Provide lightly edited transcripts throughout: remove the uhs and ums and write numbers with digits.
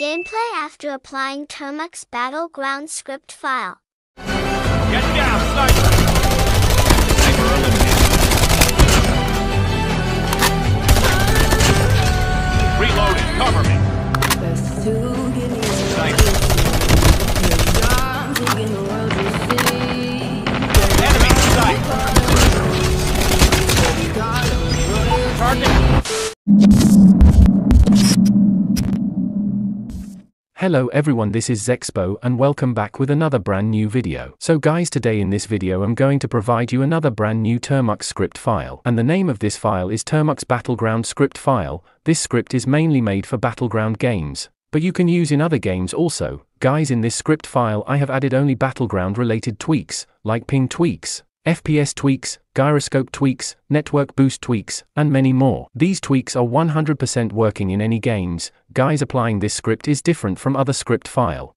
Gameplay after applying Termux Battleground script file. Get down, sniper! Reloading, cover me! Enemy sight! Hello everyone, this is Zexpo and welcome back with another brand new video. So guys, today in this video I'm going to provide you another brand new Termux script file, and the name of this file is Termux Battleground script file. This script is mainly made for Battleground games, but you can use in other games also. Guys, in this script file I have added only Battleground related tweaks, like ping tweaks, FPS tweaks, gyroscope tweaks, network boost tweaks, and many more. These tweaks are 100% working in any games. Guys, applying this script is different from other script file.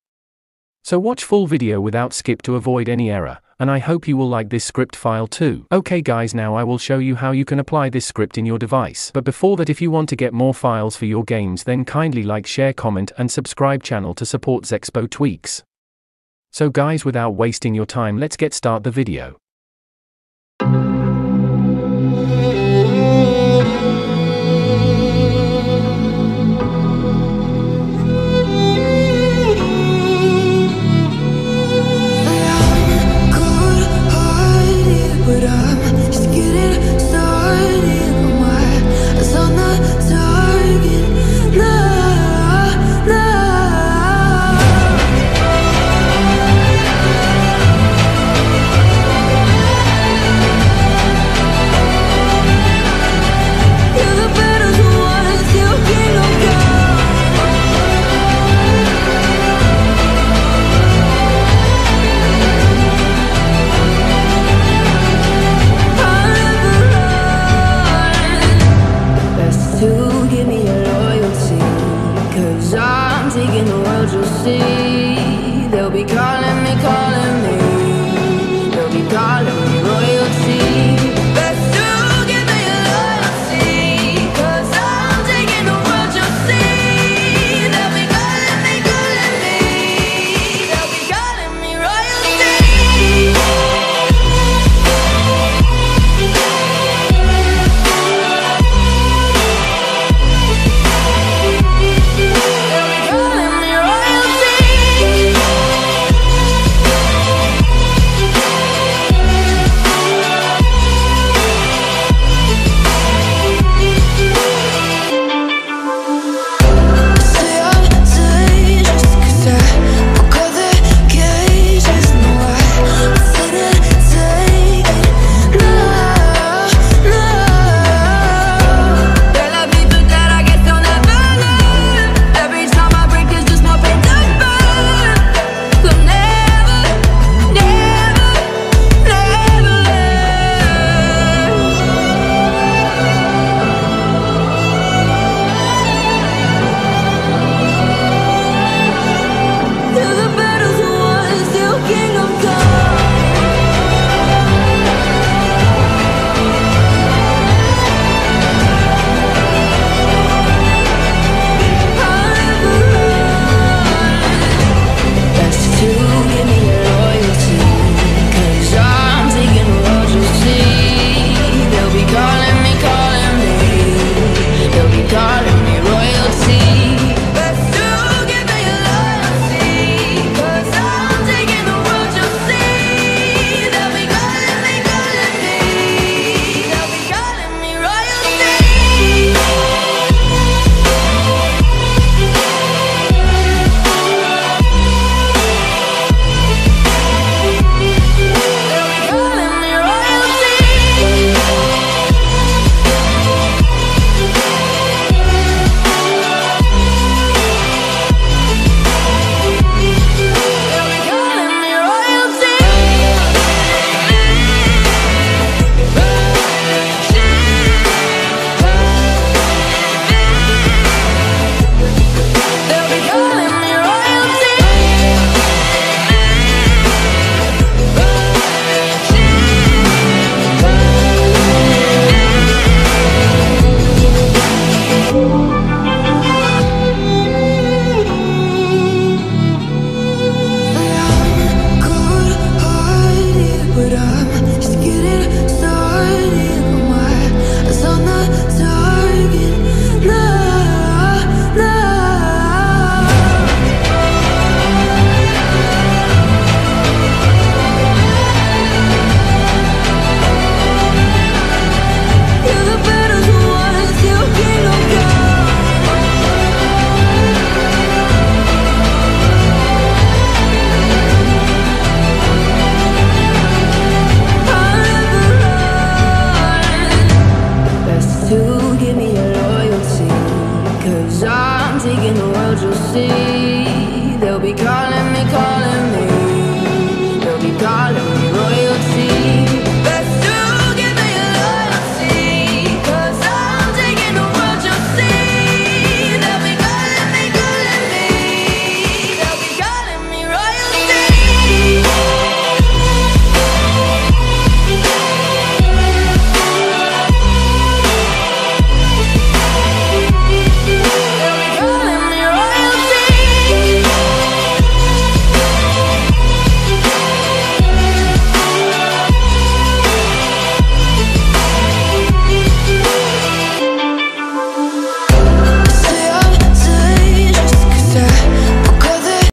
So watch full video without skip to avoid any error, and I hope you will like this script file too. Okay guys, now I will show you how you can apply this script in your device. But before that, if you want to get more files for your games, then kindly like, share, comment and subscribe channel to support Zexpo Tweaks. So guys, without wasting your time, let's get start the video. Because